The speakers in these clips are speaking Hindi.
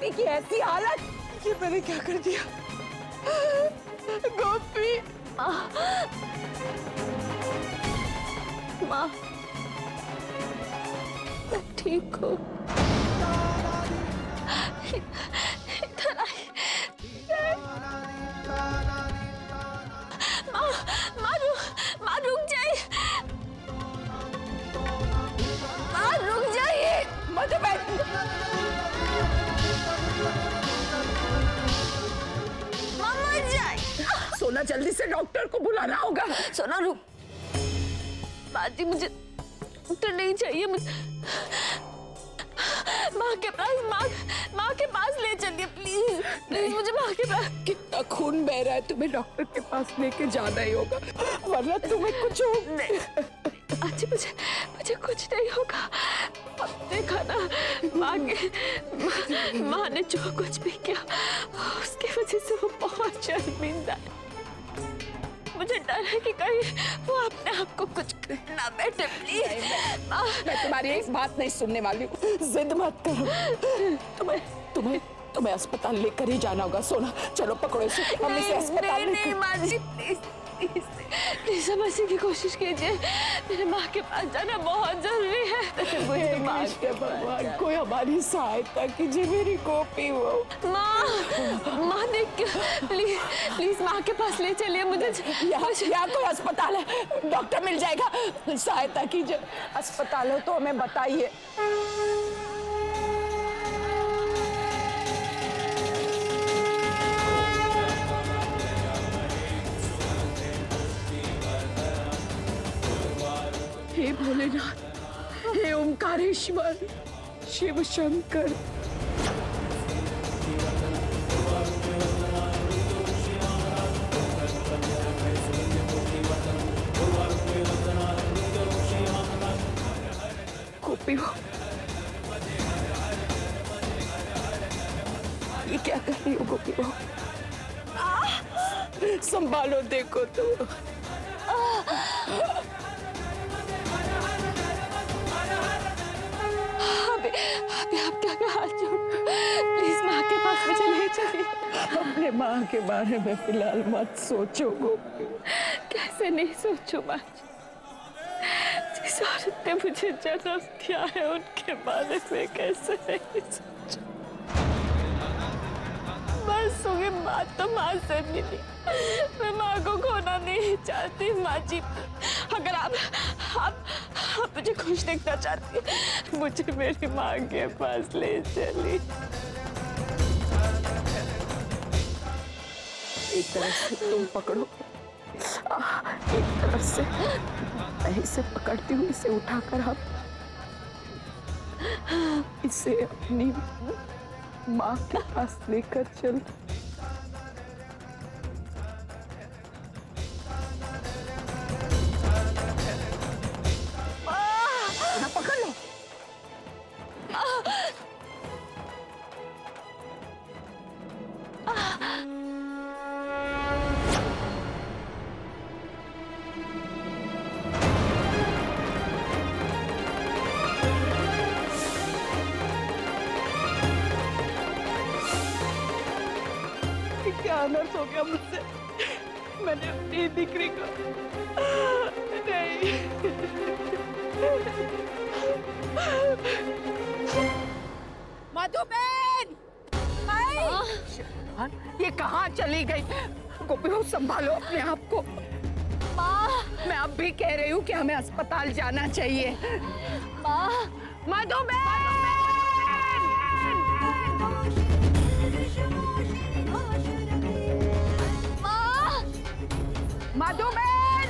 बेटे की ऐसी हालत, ये मैंने क्या कर दिया? गोपी माँ, मैं ठीक हूँ। इधर आए माँ, माँ रुक जाइए, माँ रुक जाइए, मत बैठ। सोना, जल्दी से डॉक्टर को बुलाना होगा। सोना रुक। माँ जी, मुझे डॉक्टर नहीं चाहिए, मुझे माँ के पास ले चलिए प्लीज। प्लीज मुझे माँ के पास। कितना खून बह रहा है, तुम्हें डॉक्टर के पास लेके जाना ही होगा, वरना तुम्हें कुछ हो। नहीं अच्छी, मुझे कुछ नहीं होगा। देखा ना, माँ ने जो कुछ भी किया उसकी वजह से वो बहुत शर्मिंदा है। मुझे डर है कि कहीं वो अपने आप को कुछ ना बैठे। प्लीज माँ, मैं तुम्हारी एक बात नहीं सुनने वाली हूँ। जिद मत करो। तुम्हें तुम्हें तुम्हें अस्पताल लेकर ही जाना होगा। सोना चलो पकड़ो इसे, हम इसे अस्पताल लेकर। माँ जी प्लीज प्लीज समझने की कोशिश कीजिए, मेरे माँ के पास जाना बहुत जरूरी है। भगवान कोई हमारी सहायता कीजिए, मेरी गोपी वो। माँ, माँ देख प्लीज प्लीज माँ के पास ले चलिए मुझे। यहाँ कोई अस्पताल है, डॉक्टर मिल जाएगा, सहायता कीजिए। अस्पताल हो तो हमें बताइए। हे भोलेनाथ, हे ओंकारेश्वर, शिव शंकर, गोपी वो ये क्या कर रही हो? गोपी वो संभालो, देखो तो आप क्या हाल। प्लीज माँ के पास मुझे ले चलिए। अपने माँ के बारे में फिलहाल मत सोचो गोपी। कैसे नहीं सोचो माँ जी, जिस औरत ने मुझे जन्म दिया है उनके बारे में कैसे नहीं सोचो। बस होगी बात तो माँ से मिली, मैं माँ को खोना नहीं चाहती। माँ जी अगर आप मुझे खुश देखना चाहती हैं, मुझे मेरी माँ के पास ले चली। एक तरफ से तुम पकड़ो, एक तरफ से मैं इसे पकड़ती हूँ। इसे उठाकर आप इसे अपनी माँ के पास लेकर चल। अनर्थ हो गया मुझसे, मैंने अपनी दिक्री को नहीं। मधुबेन ये कहाँ चली गई? गोपी वो संभालो अपने आप को। माँ मैं अब भी कह रही हूँ कि हमें अस्पताल जाना चाहिए। माँ मधुबेन मधुबेन,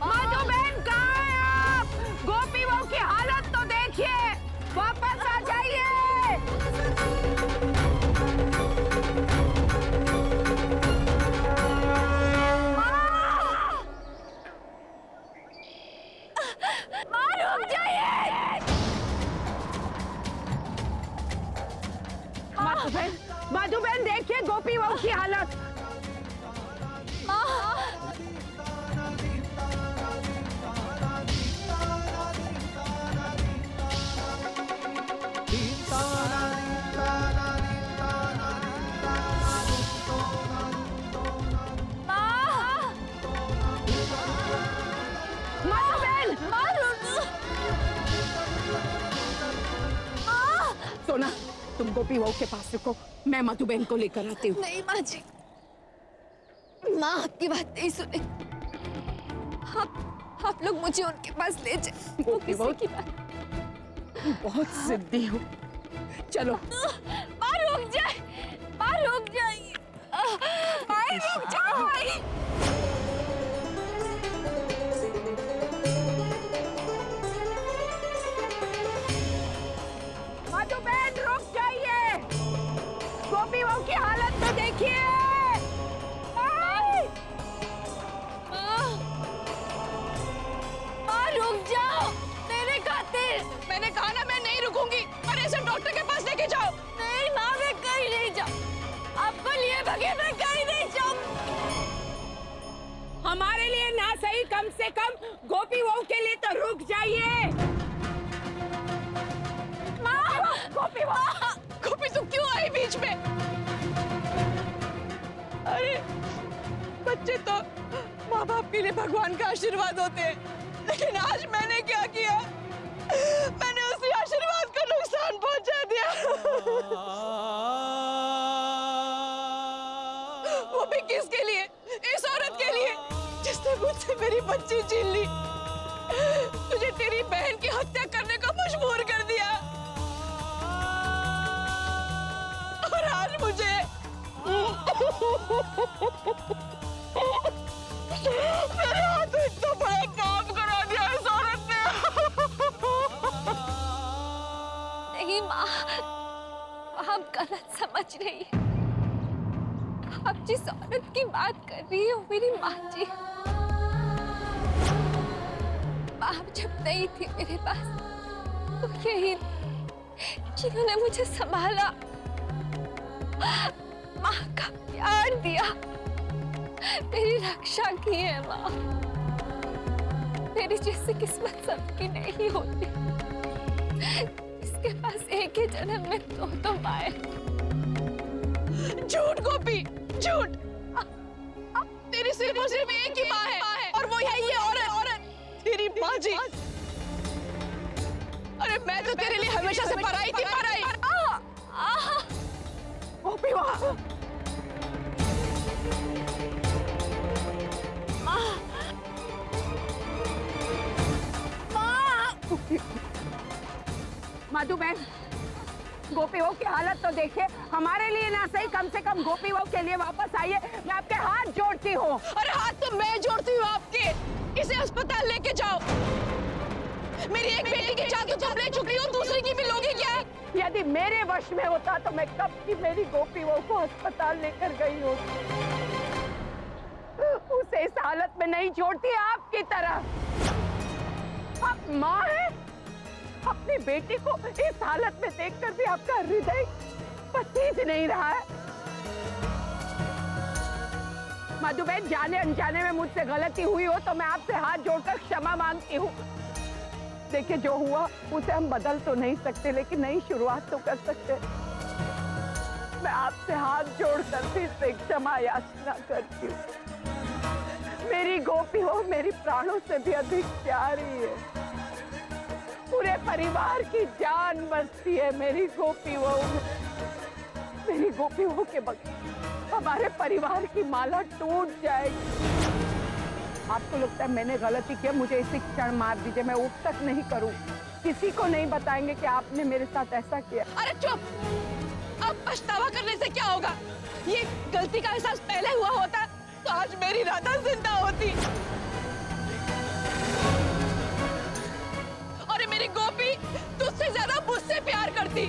मधुबेन कहाँ है आप? गोपी बहू की हालत तो देखिए, वापस आ जाइए। माँ रुक जाइए। मधुबेन, मधुबेन देखिए गोपी बहू की हालत। ना, तुम गोपी बहू के पास रुको, मैं मधुबेन को लेकर आती हूँ। नहीं माँ जी, माँ आपकी बात नहीं सुने, आप लोग मुझे उनके पास ले जाए। गोपी बहू की बात बहुत सिद्धि हो, चलो। माँ रुक जाए, माँ रुक जाइए, माँ रुक जाओ। मधुबेन रुक जाइए, गोपी बहू की हालत तो देखिए। मैंने कहा ना मैं नहीं रुकूंगी, पर ऐसे डॉक्टर के पास लेके जाओ। नहीं माँ, मैं कहीं नहीं जाऊँ, आपको लिए बगैर मैं कहीं नहीं जाऊँ। हमारे लिए ना सही, कम से कम गोपी बहू के लिए तो रुक जाइए। माँ, गोपी बहू, गोपी तुम क्यों आई बीच में? अरे बच्चे तो माँ बाप के लिए भगवान का आशीर्वाद होते हैं, लेकिन आज मैंने क्या किया? मैंने उसी आशीर्वाद को नुकसान पहुंचा दिया। वो भी किसके लिए? इस औरत के लिए जिसने मुझसे मेरी बच्ची छीन ली। तुझे तेरी बहन की हत्या करने को मजबूर कर दिया, और आज मुझे मेरे हाथों इतना बड़ा काम करा दिया इस औरत ने। नहीं माँ, आप गलत समझ रही है। आप जिस औरत की बात कर रही है वो मेरी माँ जी। माँ जब नहीं थी मेरे पास, तो यही जिन्होंने मुझे संभाला, माँ का प्यार दिया, मेरी रक्षा की है माँ। मेरी जैसी किस्मत सबकी नहीं होती, इसके पास एक ही जन्म में दो माए। झूठ गोपी, झूठ। तेरी सिर्फ और सिर्फ एक ही माँ है, और वो है ये औरत, तेरी माँ जी। अरे मैं तो तेरे लिए हमेशा से पराई थी, पराई। गोपी वाह, मधुबेन, गोपी बहू की हालत तो देखिए। हमारे लिए ना सही, कम से कम गोपी बहू के लिए वापस आइए। मैं आपके हाथ जोड़ती हूँ। अरे हाथ तो मैं जोड़ती हूँ आपके। इसे अस्पताल लेके जाओ। मेरी एक बेटी की जान तो तुम ले चुकी हो, दूसरी की भी लोगी क्या? यदि मेरे वश में होता तो मैं कब की मेरी गोपी बहू को अस्पताल लेकर गई होती। उसे इस हालत में नहीं छोड़ती आपकी तरह। आप माँ है, अपनी बेटी को इस हालत में देखकर भी आपका हृदय पसीज नहीं रहा है। मधुबेन, जाने अनजाने में मुझसे गलती हुई हो तो मैं आपसे हाथ जोड़कर क्षमा मांगती हूँ। देखिए जो हुआ उसे हम बदल तो नहीं सकते, लेकिन नई शुरुआत तो कर सकते। मैं आपसे हाथ जोड़कर फिर से क्षमा याचना करती हूँ। मेरी गोपी हो मेरी प्राणों से भी अधिक प्यारी है। पूरे परिवार की जान बसती है मेरी गोपी बहू। मेरी गोपी बहू के बगैर हमारे परिवार की माला टूट जाएगी। आपको लगता है मैंने गलती किया, मुझे इसी क्षण मार दीजिए। मैं उठ तक नहीं करूं, किसी को नहीं बताएंगे कि आपने मेरे साथ ऐसा किया। अरे चुप, अब पछतावा करने से क्या होगा? ये गलती का एहसास पहले हुआ होता तो आज मेरी राधा जिंदा होती। गोपी तुझसे ज्यादा मुझसे प्यार करती,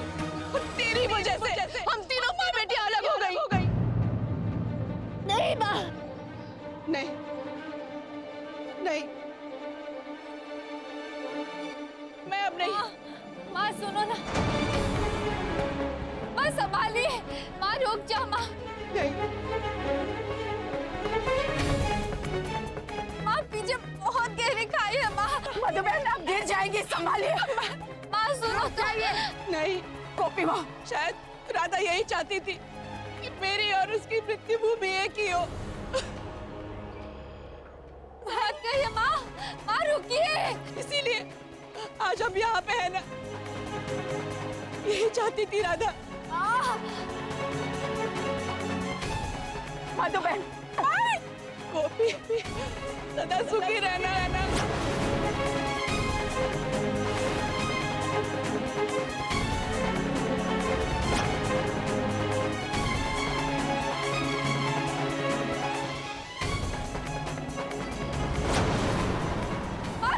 तेरी वजह से हम तीनों माँ बेटी अलग हो गई। नहीं माँ, नहीं नहीं, मैं अब नहीं। माँ सुनो ना, माँ संभालिए, माँ रुक जा। माँ माँ पीछे बहुत गहरी खाई है माँ। मधुबेन आप गिर जाएंगी, संभालिए। माँ सुनो, नहीं गोपी बहू, शायद राधा यही चाहती थी कि मेरी और उसकी मृत्यु भूमि एक ही हो। माँ, माँ रुकिए। इसीलिए आज हम यहाँ पे है ना, यही चाहती थी राधा। माधो बहन गोपी सदा सुखी रहना है ना।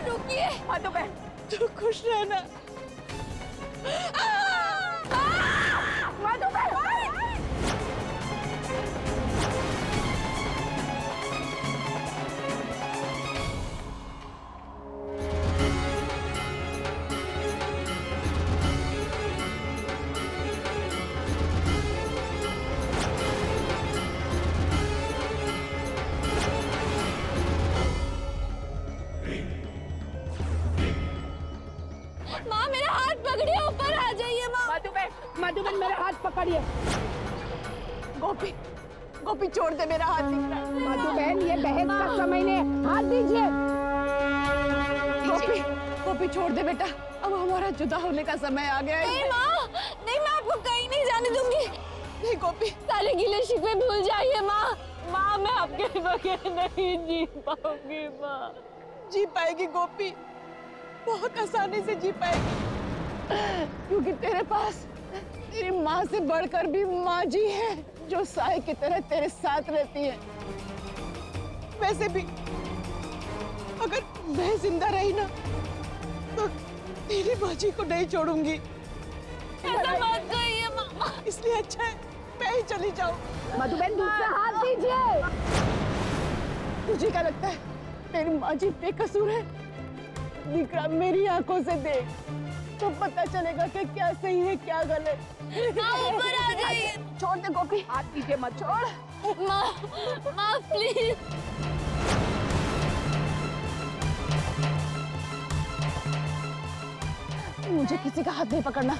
रुकिए माधो बहन, तू खुश रहना। माधो बहन मधुबन मेरा हाथ पकड़िए। गोपी गोपी छोड़ दे, मेरा हाथ दिख रहा है। मधुबन ये बहस का समय नहीं, हाथ दीजिए। गोपी गोपी छोड़ दे बेटा, अब हमारा जुदा होने का समय आ गया है। नहीं माँ, नहीं मैं आपको कहीं नहीं जाने दूंगी। नहीं गोपी, सारे गीले शिकवे भूल जाइए माँ। माँ मैं आपके बगैर नहीं जी पाऊंगी माँ। जी पाएगी गोपी, बहुत आसानी से जी पाएगी, क्योंकि तेरे पास तेरी माँ से बढ़कर भी माँ जी है, जो साय की तरह तेरे साथ रहती है। वैसे भी अगर मैं जिंदा रही ना तो तेरी माँ जी को नहीं छोड़ूंगी। ऐसा मत कहिए मामा, इसलिए अच्छा है मैं ही चली जाऊँ। मधुबेन दूसरा हाथ दीजिए। तुझे क्या लगता है तेरी माँ जी बेकसूर है? विक्रम मेरी आंखों से देख तो पता चलेगा कि क्या सही है क्या गलत। ऊपर आ जाइए। छोड़ दे गोपी, हाथ पीछे मत छोड़। माँ माँ प्लीज। मुझे किसी का हाथ नहीं पकड़ना।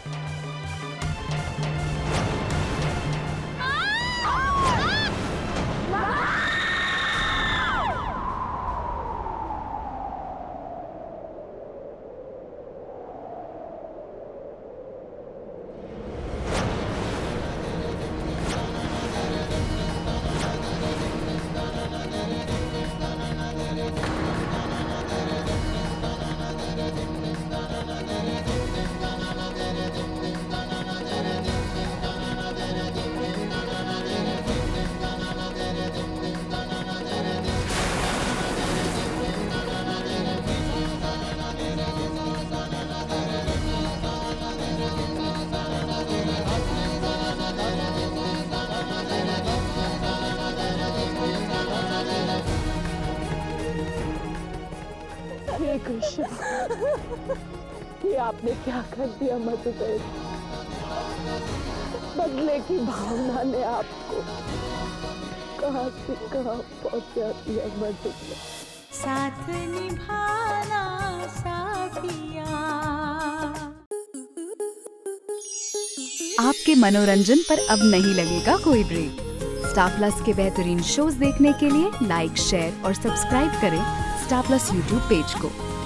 कि आपने क्या कर दिया मधुबेन? बदले की भावना ने आपको कहाँ से कहाँ पहुँचा दिया मधुबेन। साथ निभाना साथिया। आपके मनोरंजन पर अब नहीं लगेगा कोई ब्रेक। स्टार प्लस के बेहतरीन शोज देखने के लिए लाइक शेयर और सब्सक्राइब करें स्टार प्लस यूट्यूब पेज को।